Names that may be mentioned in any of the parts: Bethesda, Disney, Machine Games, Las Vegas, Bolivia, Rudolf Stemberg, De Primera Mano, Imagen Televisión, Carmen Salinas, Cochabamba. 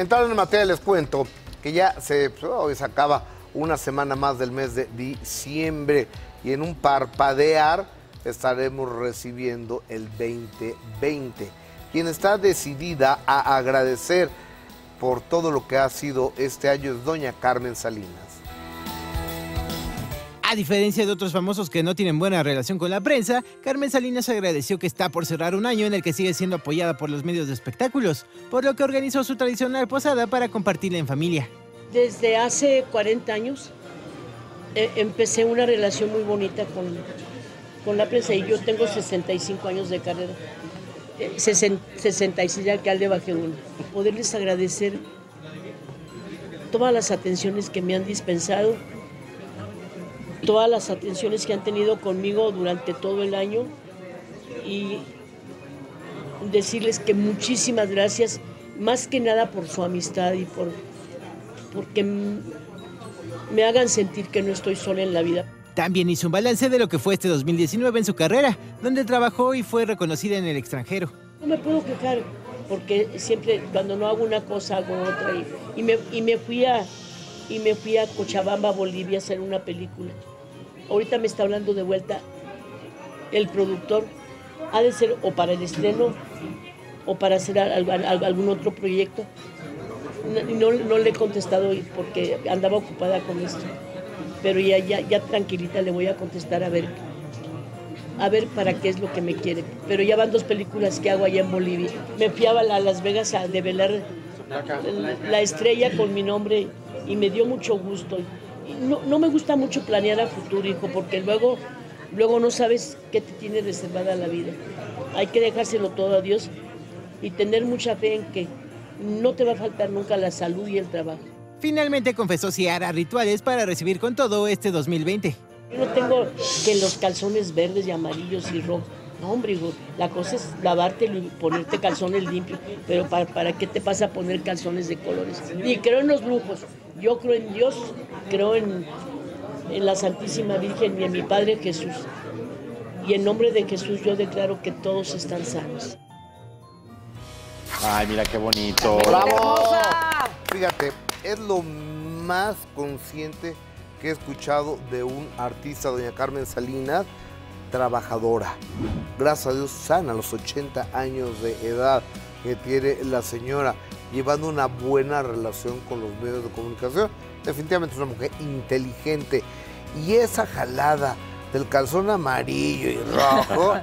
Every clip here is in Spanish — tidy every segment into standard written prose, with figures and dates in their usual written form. Entrando en materia, les cuento que ya hoy se acaba una semana más del mes de diciembre y en un parpadear estaremos recibiendo el 2020. Quien está decidida a agradecer por todo lo que ha sido este año es doña Carmen Salinas. A diferencia de otros famosos que no tienen buena relación con la prensa, Carmen Salinas agradeció que está por cerrar un año en el que sigue siendo apoyada por los medios de espectáculos, por lo que organizó su tradicional posada para compartirla en familia. Desde hace 40 años empecé una relación muy bonita con la prensa y yo tengo 65 años de carrera, 66 de alcalde bajé uno. Poderles agradecer todas las atenciones que me han dispensado, todas las atenciones que han tenido conmigo durante todo el año y decirles que muchísimas gracias, más que nada por su amistad y porque me hagan sentir que no estoy sola en la vida. También hizo un balance de lo que fue este 2019 en su carrera, donde trabajó y fue reconocida en el extranjero. No me puedo quejar, porque siempre cuando no hago una cosa hago otra y me fui a Cochabamba, Bolivia, a hacer una película. Ahorita me está hablando de vuelta el productor. Ha de ser o para el estreno o para hacer algún otro proyecto. No le he contestado porque andaba ocupada con esto. Pero ya tranquilita le voy a contestar a ver para qué es lo que me quiere. Pero ya van dos películas que hago allá en Bolivia. Me fui a Las Vegas a develar la estrella con mi nombre. Y me dio mucho gusto. No me gusta mucho planear a futuro, hijo, porque luego no sabes qué te tiene reservada la vida. Hay que dejárselo todo a Dios y tener mucha fe en que no te va a faltar nunca la salud y el trabajo. Finalmente confesó si hará rituales para recibir con todo este 2020. Yo no tengo que los calzones verdes y amarillos y rojos. No, hombre, hijo, la cosa es lavártelo y ponerte calzones limpios, pero ¿para qué te pasa a poner calzones de colores? Y creo en los lujos, yo creo en Dios, creo en la Santísima Virgen y en mi Padre Jesús. Y en nombre de Jesús yo declaro que todos están sanos. Ay, mira qué bonito. ¡Bravo! Fíjate, es lo más consciente que he escuchado de un artista, doña Carmen Salinas, trabajadora. Gracias a Dios, sana a los 80 años de edad que tiene la señora, llevando una buena relación con los medios de comunicación. Definitivamente es una mujer inteligente. Y esa jalada del calzón amarillo y rojo,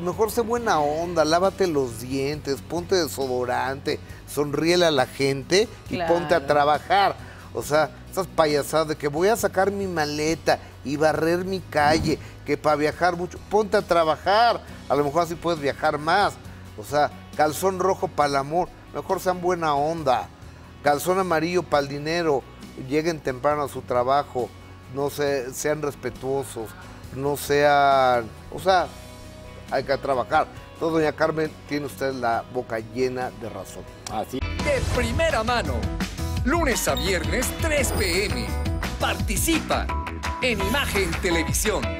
mejor sé buena onda, lávate los dientes, ponte desodorante, sonríele a la gente y ponte a trabajar. O sea, esas payasadas de que voy a sacar mi maleta y barrer mi calle, que para viajar mucho, ponte a trabajar, a lo mejor así puedes viajar más. O sea, calzón rojo para el amor, mejor sean buena onda, calzón amarillo para el dinero, lleguen temprano a su trabajo, no sé, sean respetuosos, no sean, o sea, hay que trabajar. Entonces, doña Carmen, tiene usted la boca llena de razón. Así. De primera mano, lunes a viernes, 3 p.m. Participa en Imagen Televisión.